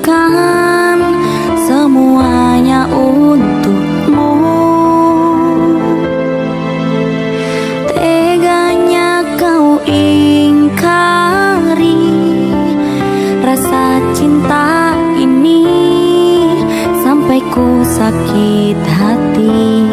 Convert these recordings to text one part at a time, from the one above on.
berikan semuanya untukmu. Teganya kau ingkari rasa cinta ini sampai ku sakit hati.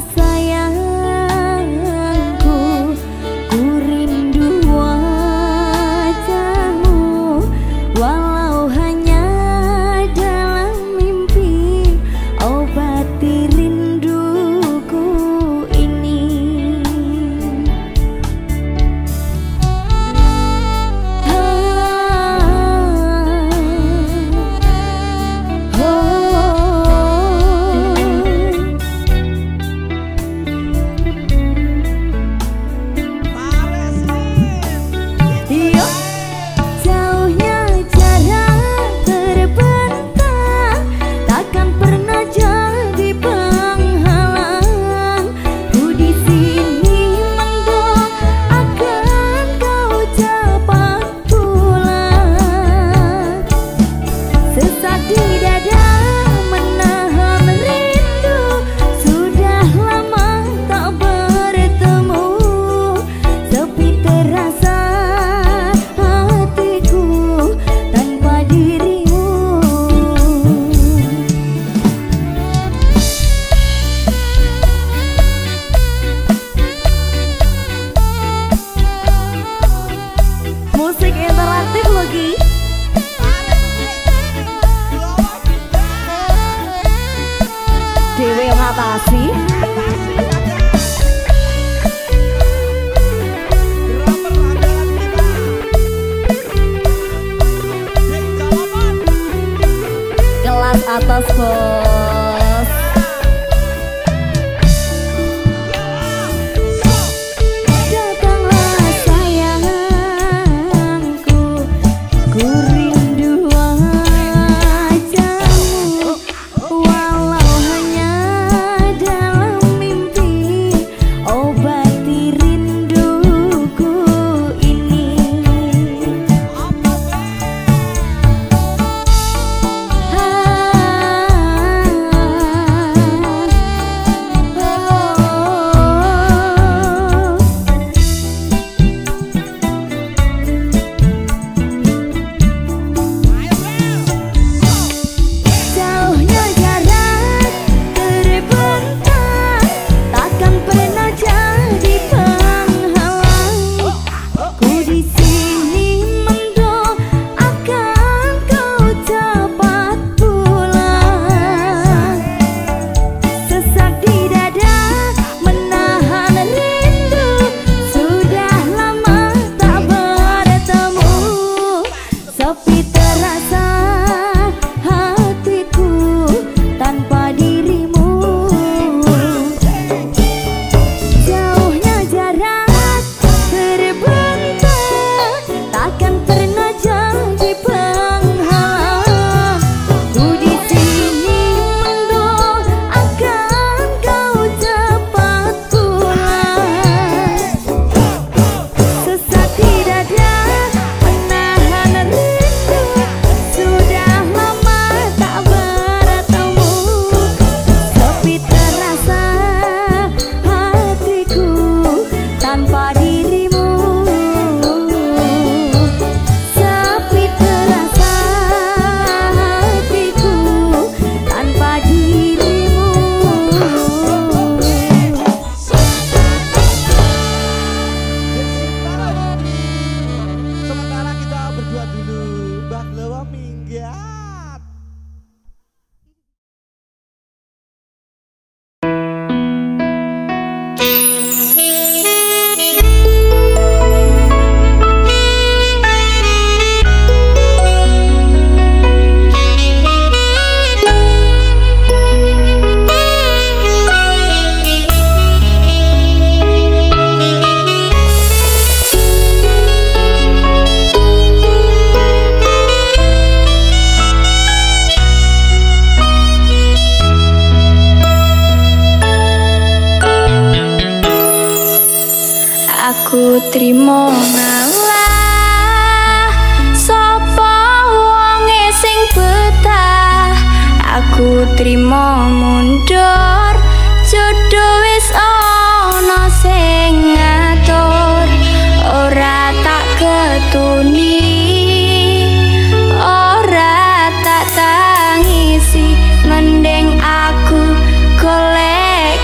sayangku, ku rindu wajahmu, walau hanya dalam mimpi, obati rinduku ini. Musik interaktif lagi. Dewe ngatasi. Kelas atas bos. Aku trimo ngalah sapa wonge sing betah, aku trimo mundur jodho wis ana sing ngatur, ora tak ketuni ora tak tangisi, mending aku golek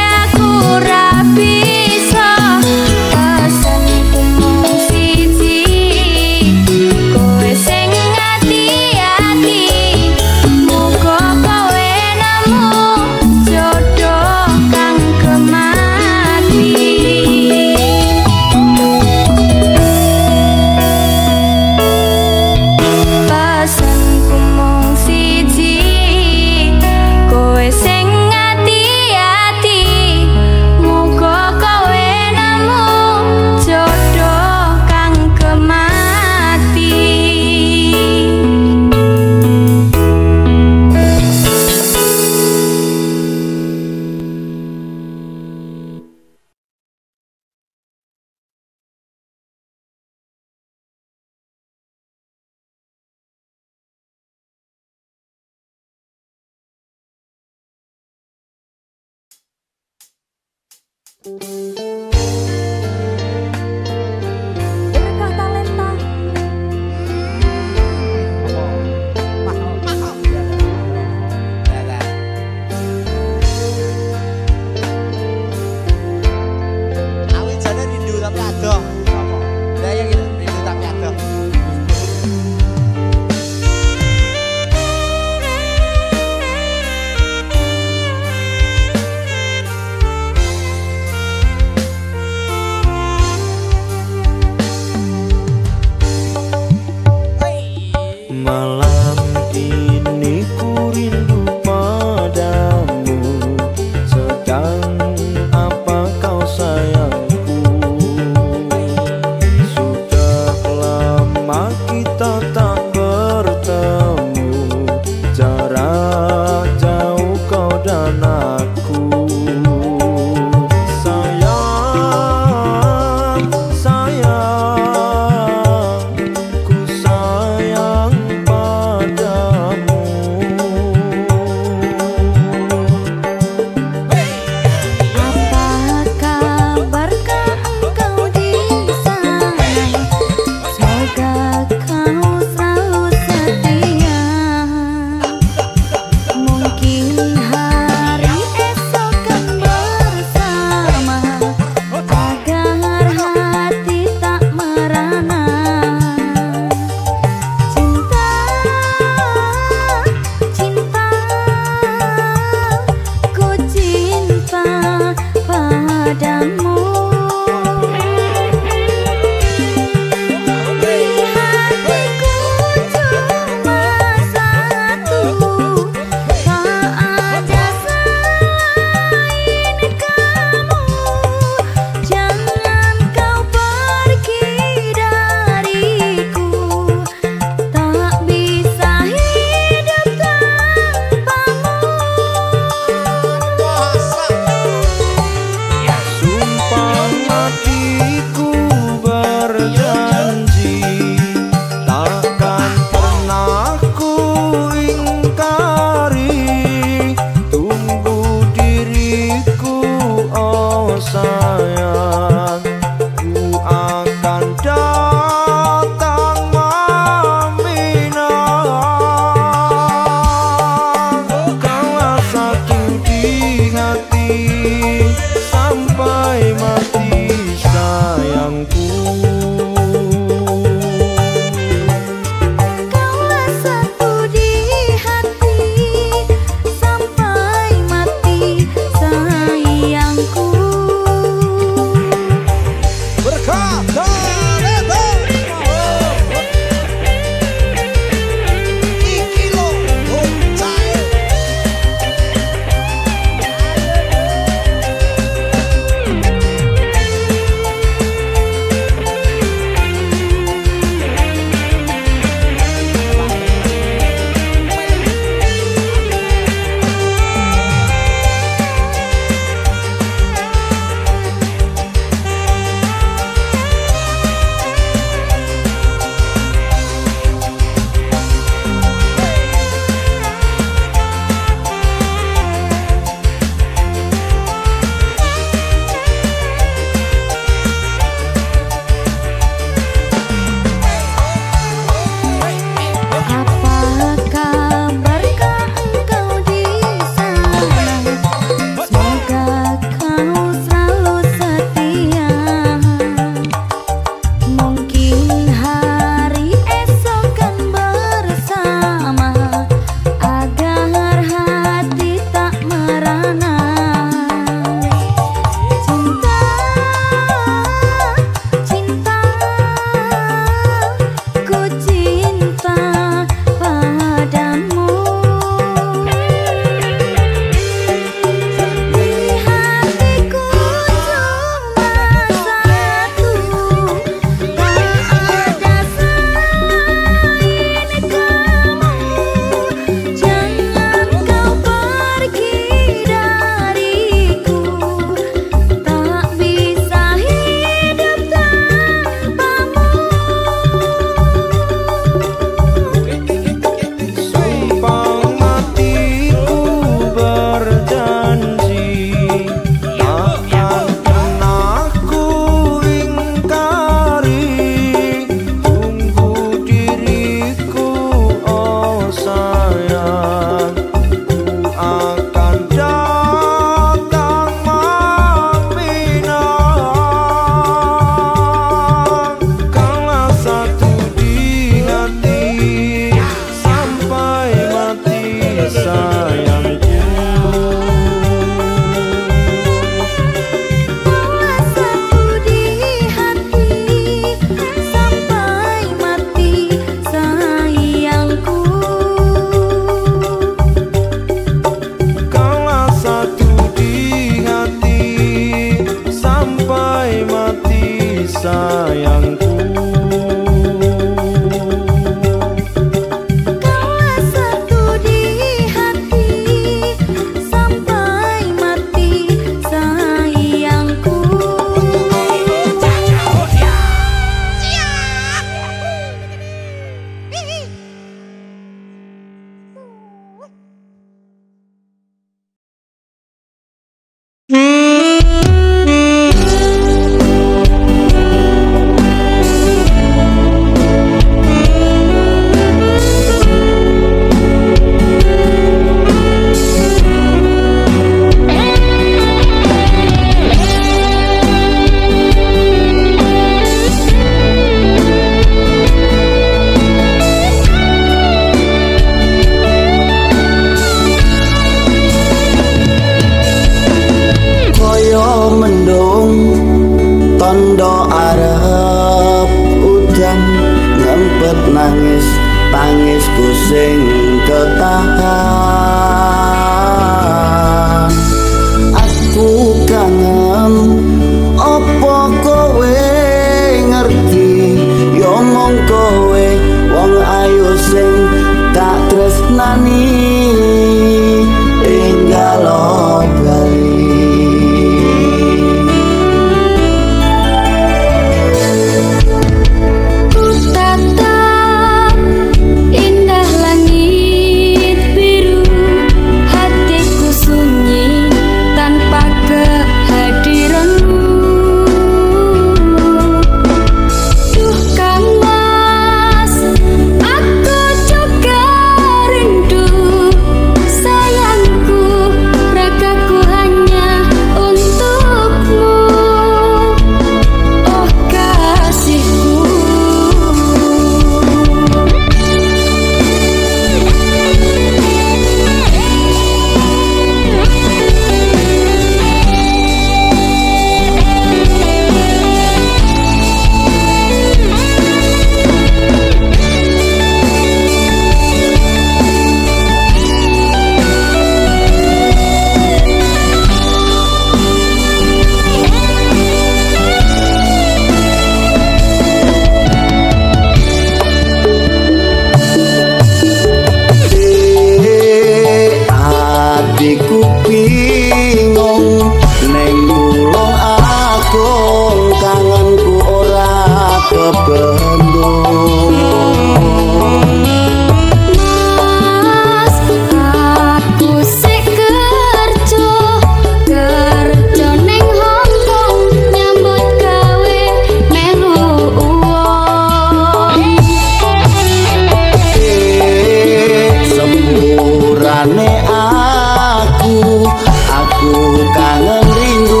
Rindu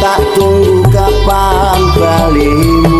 tak tunggu kapan balimu.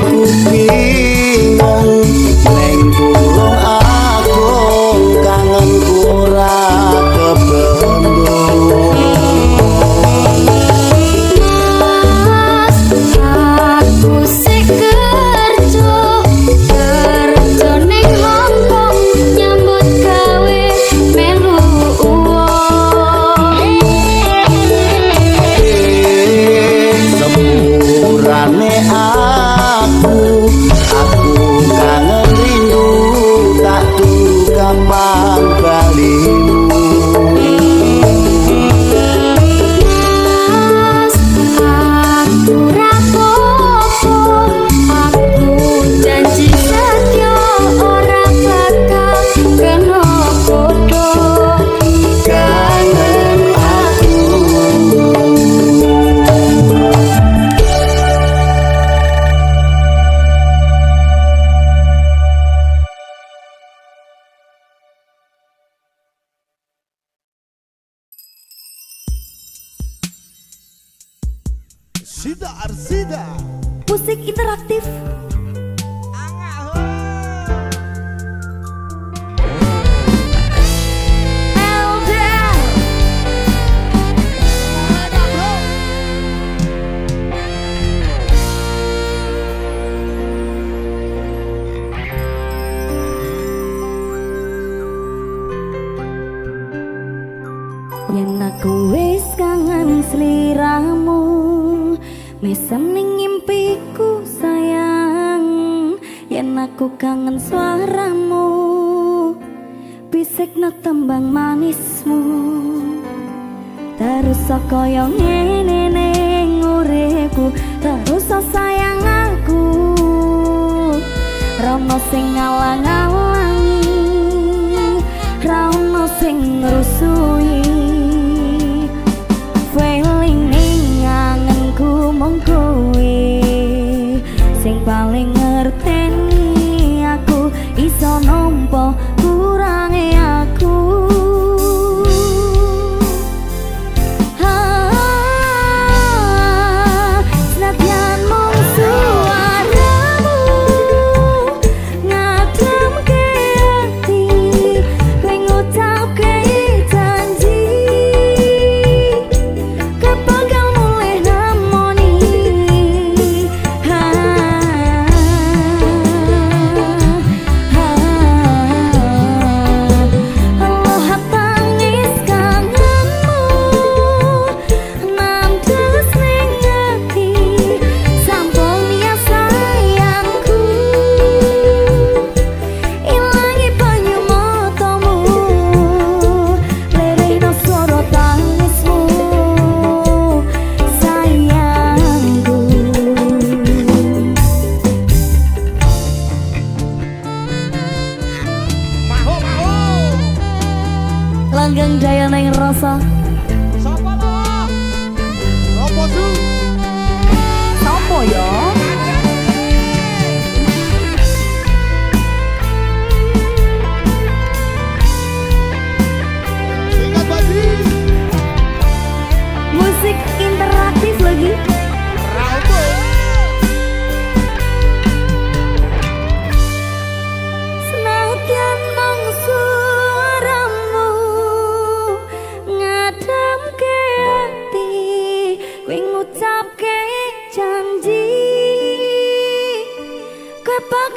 ku bingung neng tulung aku kangenku ora kebendung. Mas aku sik kerja neng Hongkong nyambut gawe melu uang. Semurane aku kangen rindu tak tunggu gampang balimu. Mas aku rapopo, aku janji setia ora bakal kena podo. Kangen aku. Arsida musik interaktif. Yen aku wis kangen sliramu, mesem ning impiku sayang. Yen aku kangen suaramu, bisik no tembang manismu. Terus kaya ngene ning uripku, terus sayang aku. Ra ono sing ngalang-alangi, ra ono sing ngrusuhi. Feeling mong kowe sing paling ngerteni aku, iso nampa kurange aku. Senadyan mung suaramu ngadamke ati, kowe ngucapke janji kapan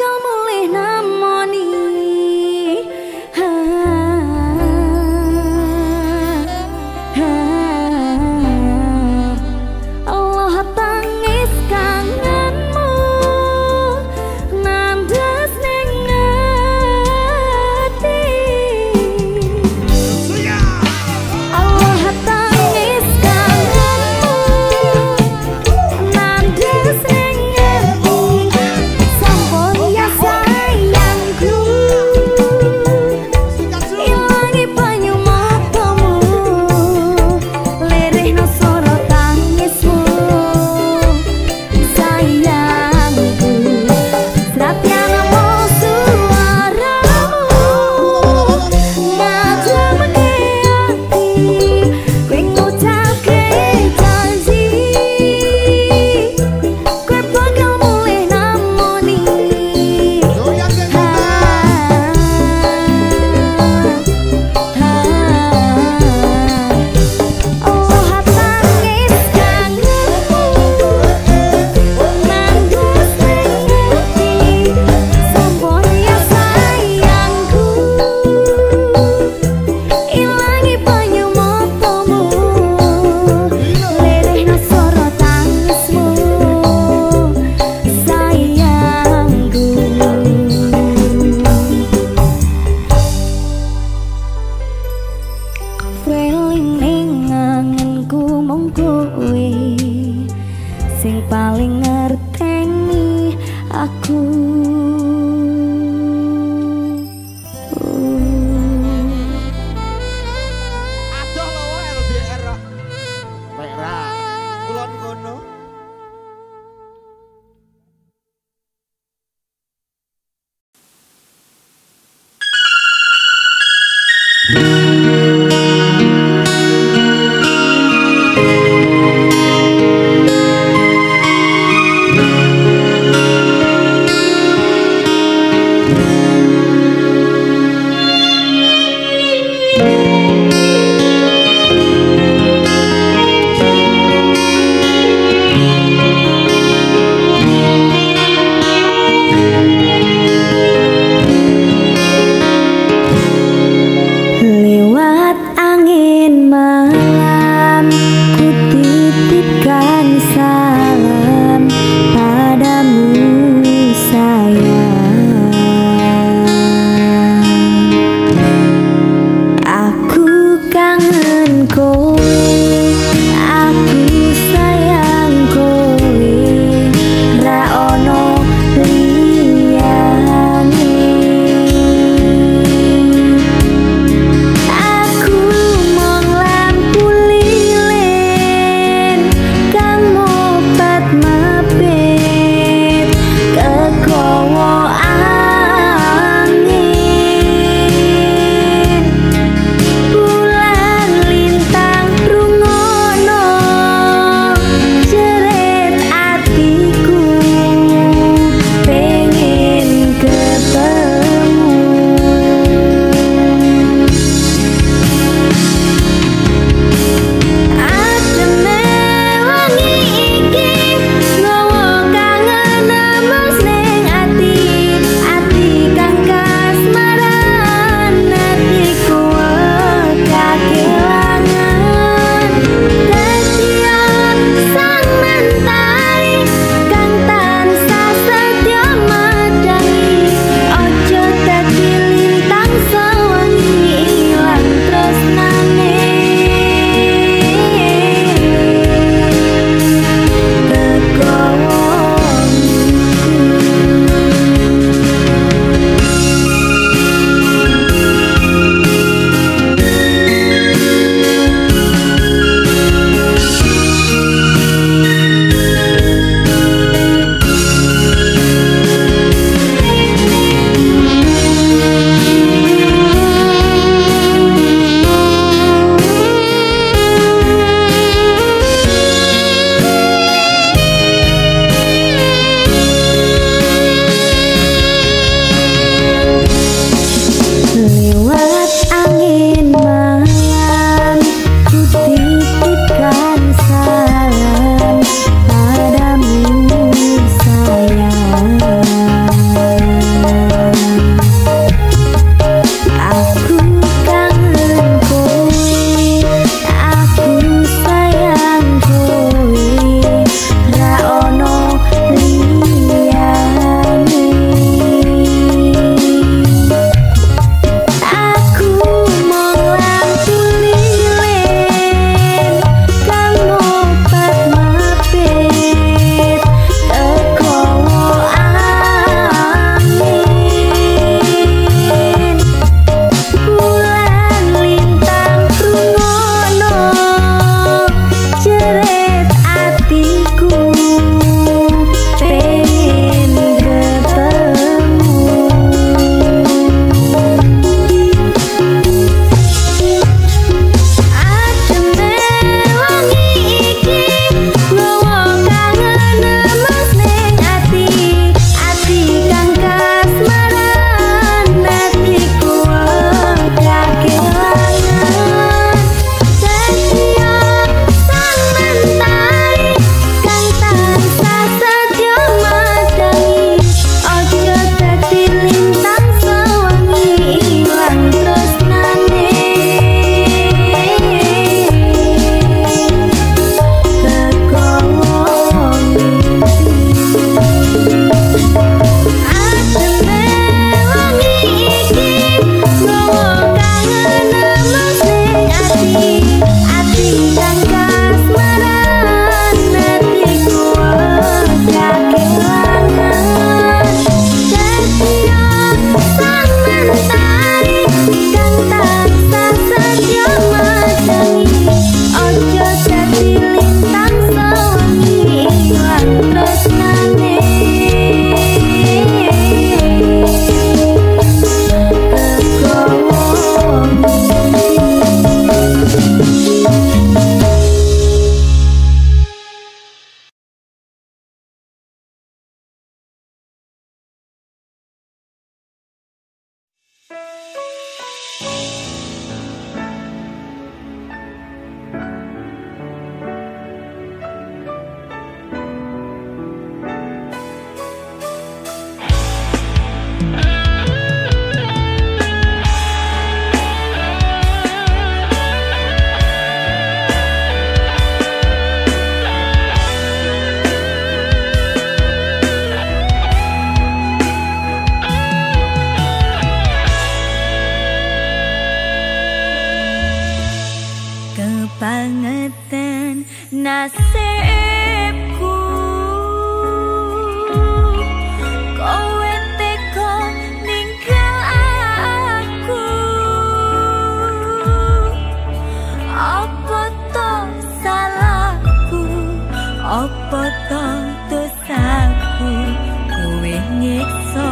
nyiksa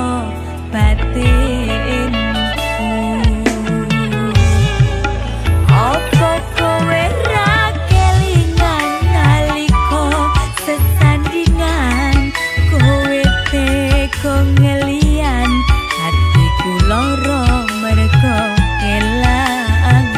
batin. Apa kowe ra kelingan nalika sesandingan, kowe teko ngelian hatiku lara mergo kelangan.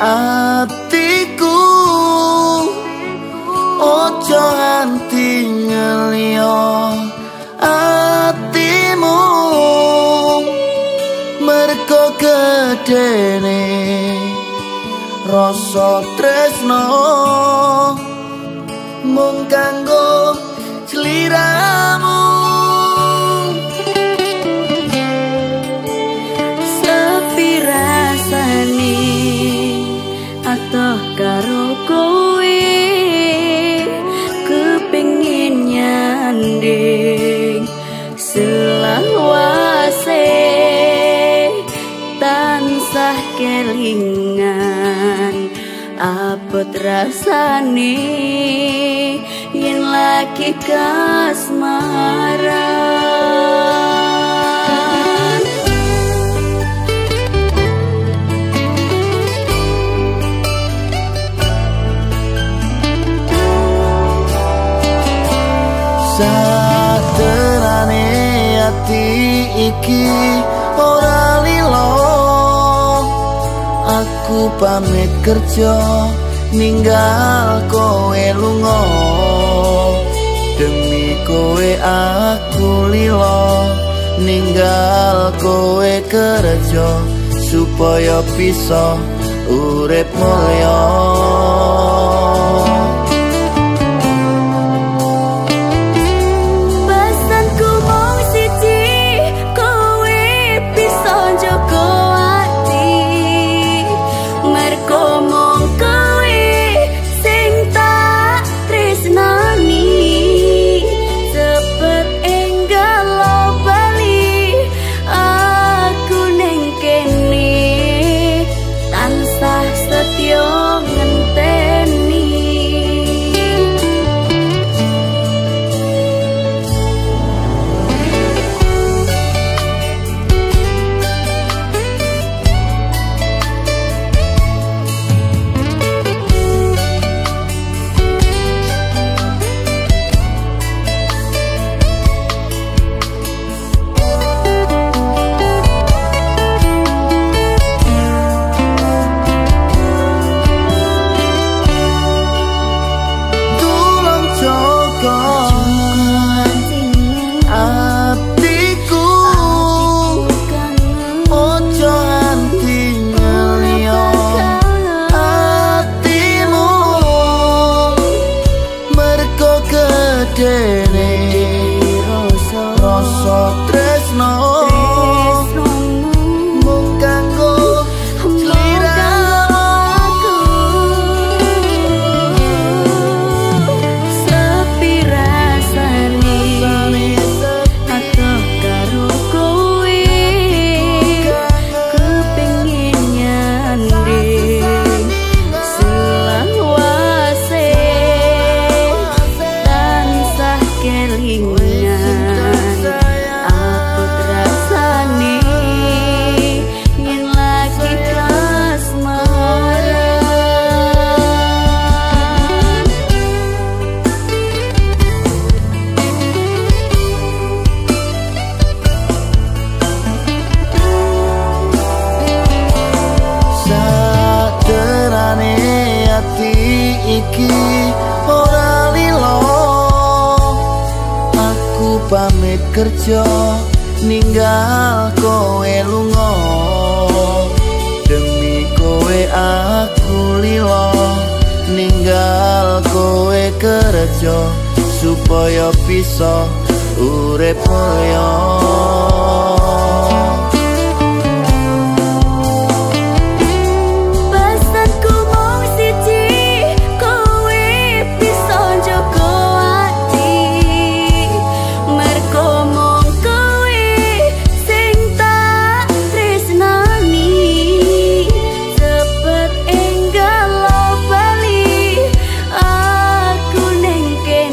atiku, ojo nganti nyelio atimu, merko gedene rasa tresno mung kanggo sliramu. Karo kowe kepengin nyanding selawase tansah kelingan apot rasane yen lagi kasmaran. Saterane ati iki ora lilo, aku pamit kerja ninggal kowe lunga, demi kowe aku lilo ninggal kowe kerja supaya bisa urip mulya. Iki ora lilo, aku pamit kerja ninggal kowe lunga, demi kowe aku lilo ninggal kowe kerja supaya bisa urip mulya. Yo.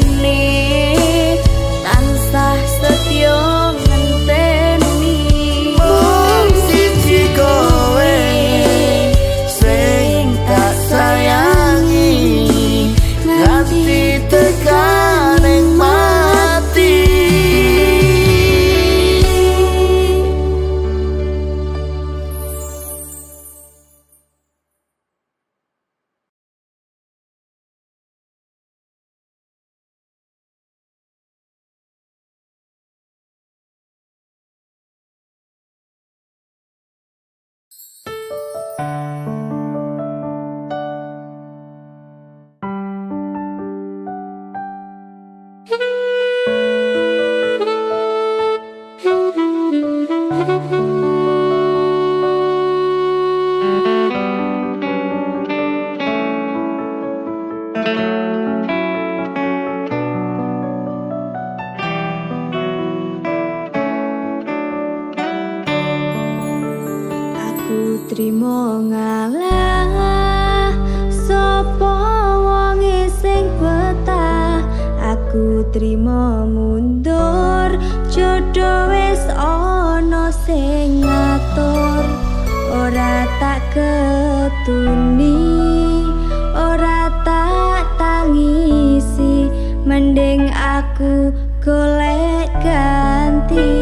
Trimo ngalah sapa wong sing betah, aku trimo mundur, jodoh wis ana sing ngatur. Ora tak ketuni, ora tak tangisi, mending aku golek ganti.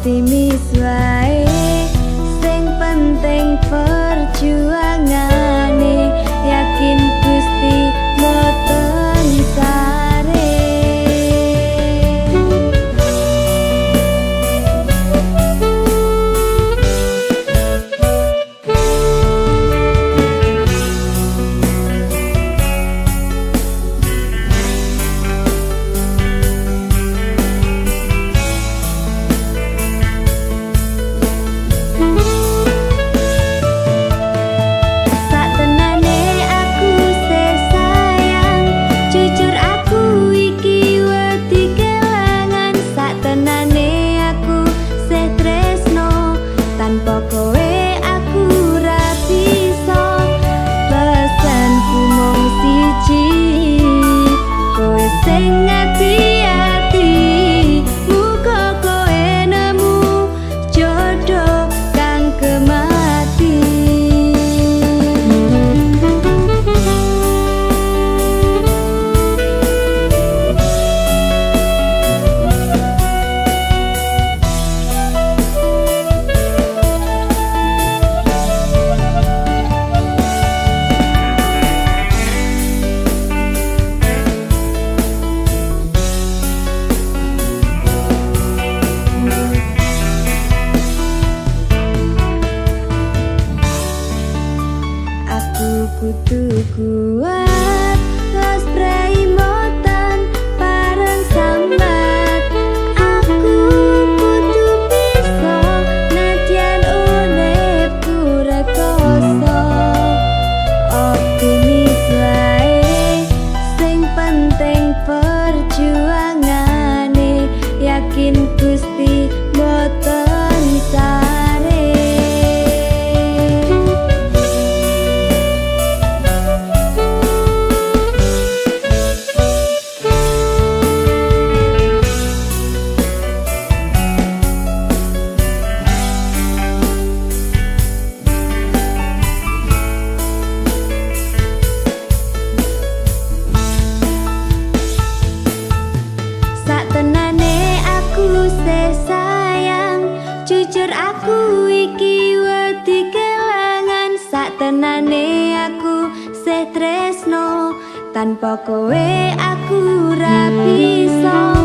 Optimis wae, sing penting perjuangane, yakin Gusti boten sare. Kudu kuat, los preimotan bareng sambat. Aku kudu bisa, nadyan uripku rekoso. Optimis wae, sing penting perjuangane, yakin Gusti boten sare. Jujur aku iki wedi kelangan, saktenane aku sih tresno, tanpa kowe aku ra bisa.